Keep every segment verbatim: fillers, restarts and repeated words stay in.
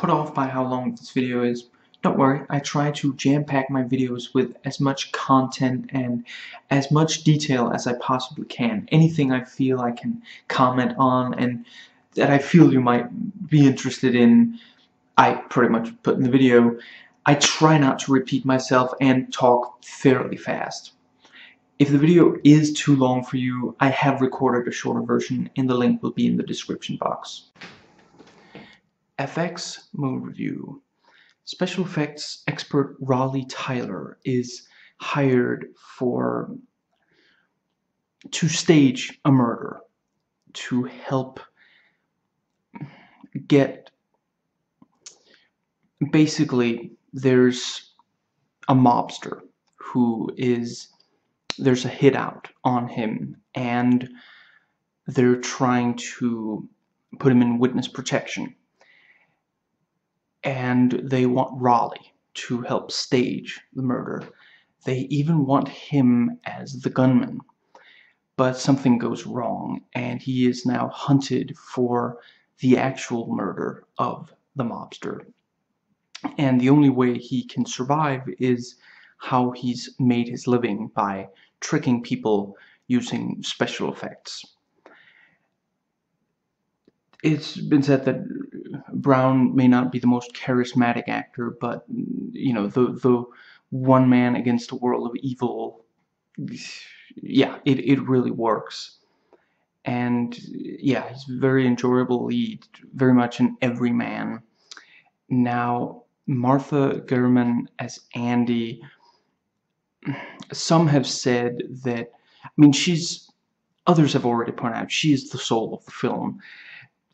put off by how long this video is. Don't worry, I try to jam-pack my videos with as much content and as much detail as I possibly can. Anything I feel I can comment on and that I feel you might be interested in, I pretty much put in the video. I try not to repeat myself and talk fairly fast. If the video is too long for you, I have recorded a shorter version and the link will be in the description box. F X Moon Review. Special effects expert Raleigh Tyler is hired for to stage a murder, to help get, basically there's a mobster who is, there's a hit out on him and they're trying to put him in witness protection. And they want Raleigh to help stage the murder. They even want him as the gunman. But something goes wrong, and he is now hunted for the actual murder of the mobster. And the only way he can survive is how he's made his living by tricking people using special effects. It's been said that Brown may not be the most charismatic actor, but, you know, the the one man against a world of evil, yeah, it, it really works. And, yeah, he's a very enjoyable lead, very much an everyman. Now, Martha Gurman as Andy, some have said that, I mean, she's, others have already pointed out, she is the soul of the film.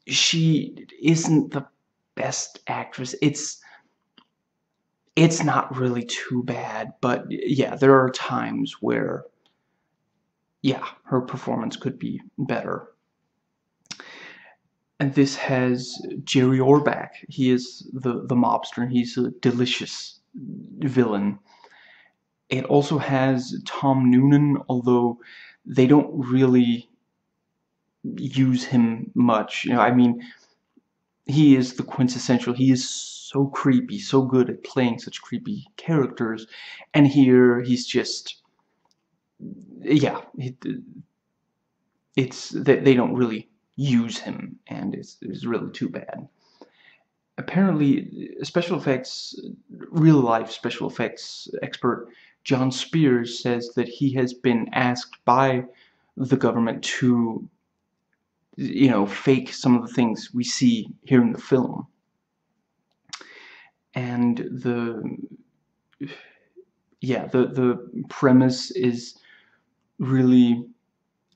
She isn't the best actress. It's it's not really too bad, but yeah, there are times where yeah, her performance could be better. And this has Jerry Orbach. He is the the mobster, and he's a delicious villain. It also has Tom Noonan, although they don't really use him much. You know, I mean, he is the quintessential. He is so creepy, so good at playing such creepy characters, and here he's just, yeah, it, it's they, they don't really use him, and it's, it's really too bad. Apparently, special effects, real life special effects expert John Spears says that he has been asked by the government to, you know, fake some of the things we see here in the film. And the, yeah, the, the premise is really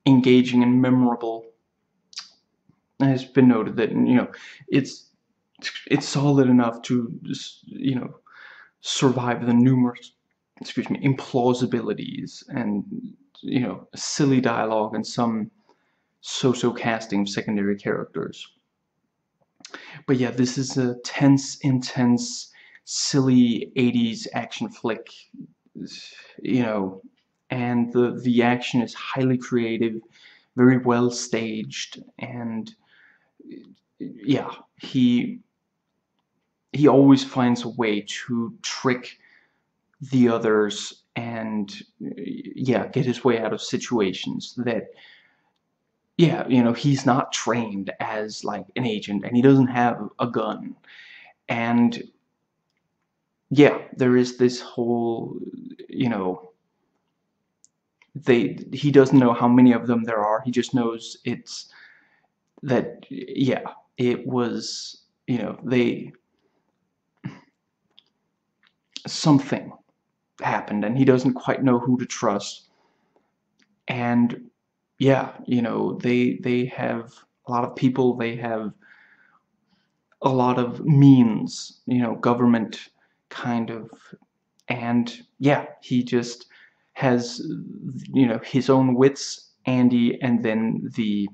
engaging and memorable. It's been noted that, you know, it's, it's solid enough to, just, you know, survive the numerous, excuse me, implausibilities and, you know, silly dialogue and some so-so casting of secondary characters. But yeah, this is a tense, intense, silly eighties action flick, you know, and the the action is highly creative, very well staged, and yeah, he he always finds a way to trick the others and yeah, get his way out of situations that, yeah, you know, he's not trained as, like, an agent, and he doesn't have a gun. And, yeah, there is this whole, you know, they, he doesn't know how many of them there are. He just knows it's that, yeah, it was, you know, they, something happened, and he doesn't quite know who to trust. And yeah, you know, they they have a lot of people, they have a lot of means, you know, government kind of, and yeah, he just has, you know, his own wits, Andy, and then the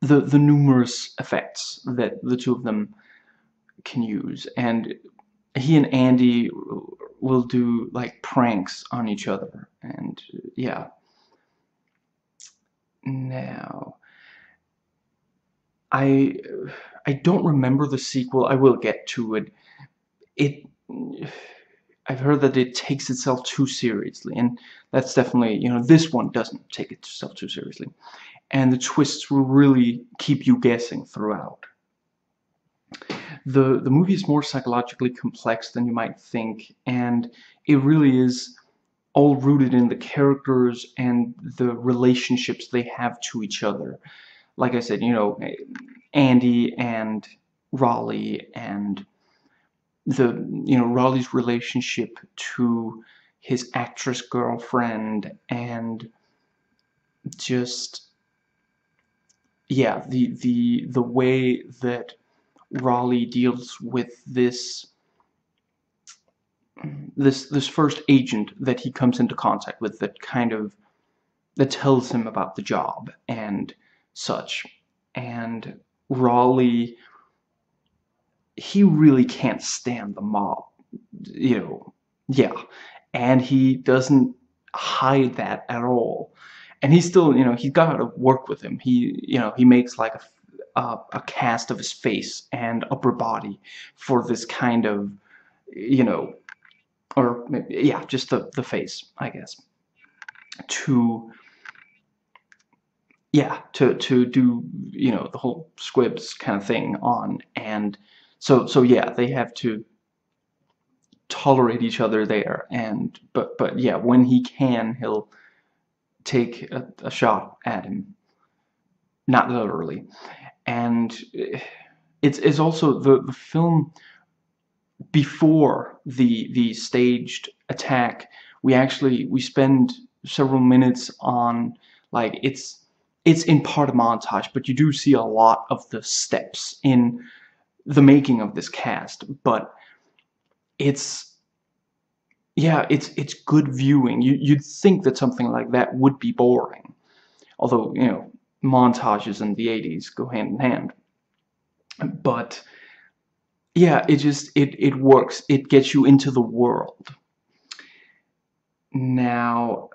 the the numerous effects that the two of them can use. And he and Andy will do, like, pranks on each other, and yeah. Now, I I don't remember the sequel. I will get to it. It I've heard that it takes itself too seriously, and that's definitely, you know, this one doesn't take itself too seriously. And the twists will really keep you guessing throughout. The the movie is more psychologically complex than you might think, and it really is all rooted in the characters and the relationships they have to each other. Like I said, you know, Andy and Raleigh, and the, you know, Raleigh's relationship to his actress girlfriend, and just, yeah, the the the way that Raleigh deals with this this this first agent that he comes into contact with, that kind of that tells him about the job and such. And Raleigh, he really can't stand the mob, you know, yeah, and he doesn't hide that at all. And he's still, you know, he's got to work with him. He, you know, he makes like a, a, a cast of his face and upper body for this kind of, you know, or yeah, just the, the face, I guess, to, yeah, to, to do, you know, the whole squibs kind of thing on. And so, so yeah, they have to tolerate each other there. And, but, but yeah, when he can, he'll take a, a shot at him, not literally. And it's, it's also the, the film before the the staged attack. We actually we spend several minutes on, like, it's it's in part a montage, but you do see a lot of the steps in the making of this cast. But it's, yeah, it's it's good viewing. You, you'd think that something like that would be boring. Although, you know, montages in the eighties go hand in hand. But, yeah, it just, it, it works. It gets you into the world. Now,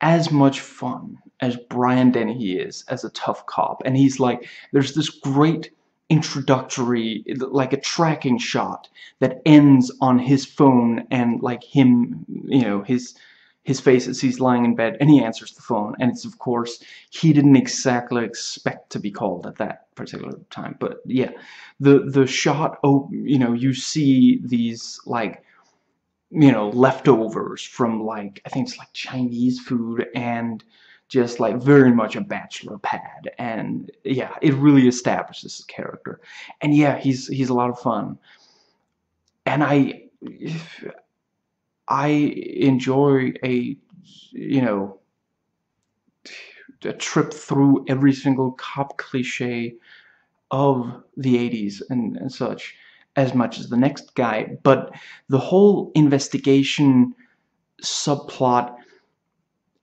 as much fun as Brian Dennehy is as a tough cop, and he's like, there's this great introductory, like a tracking shot that ends on his phone and like him, you know, his his face as he's lying in bed, and he answers the phone, and it's, of course, he didn't exactly expect to be called at that particular time. But yeah, the the shot, oh, you know, you see these, like, you know, leftovers from, like, I think it's like Chinese food, and just like very much a bachelor pad. And yeah, it really establishes his character. And yeah, he's he's a lot of fun, and I I enjoy a, you know, a trip through every single cop cliche of the eighties and, and such, as much as the next guy. But the whole investigation subplot,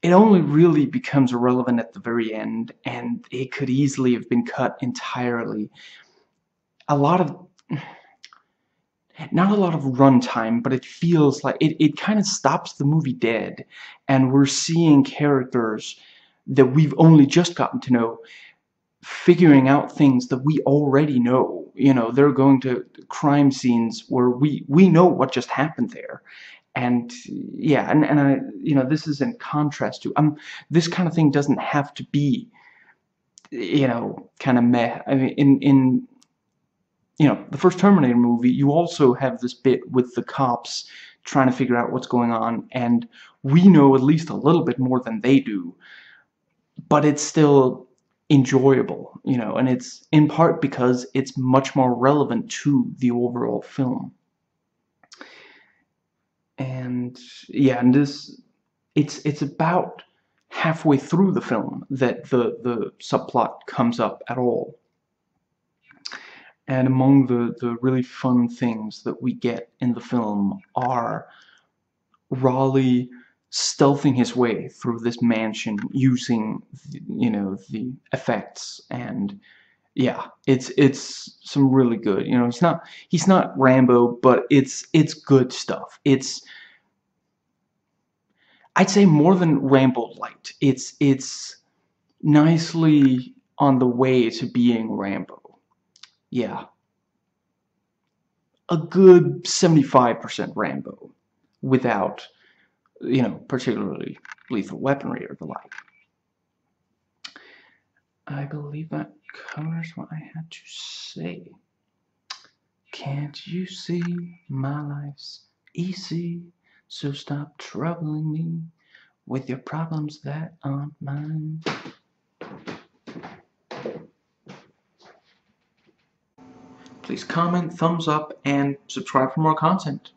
it only really becomes irrelevant at the very end, and it could easily have been cut entirely. A lot of, not a lot of runtime, but it feels like, it, it kind of stops the movie dead, and we're seeing characters that we've only just gotten to know, figuring out things that we already know. You know, they're going to crime scenes where we, we know what just happened there. And yeah, and, and I, you know, this is in contrast to, um, this kind of thing doesn't have to be, you know, kind of meh. I mean, in, in, you know, the first Terminator movie, you also have this bit with the cops trying to figure out what's going on, and we know at least a little bit more than they do, but it's still enjoyable, you know, and it's in part because it's much more relevant to the overall film. And yeah, and this, it's it's about halfway through the film that the the subplot comes up at all. And among the the really fun things that we get in the film are Raleigh stealthing his way through this mansion using, you know, the F X. And yeah, it's it's some really good, you know, he's not he's not Rambo, but it's it's good stuff. It's, I'd say, more than Rambo light. It's it's nicely on the way to being Rambo. Yeah. A good seventy-five percent Rambo without, you know, particularly lethal weaponry or the like. I believe that covers what I had to say. Can't you see my life's easy? So stop troubling me with your problems that aren't mine. Please comment, thumbs up, and subscribe for more content.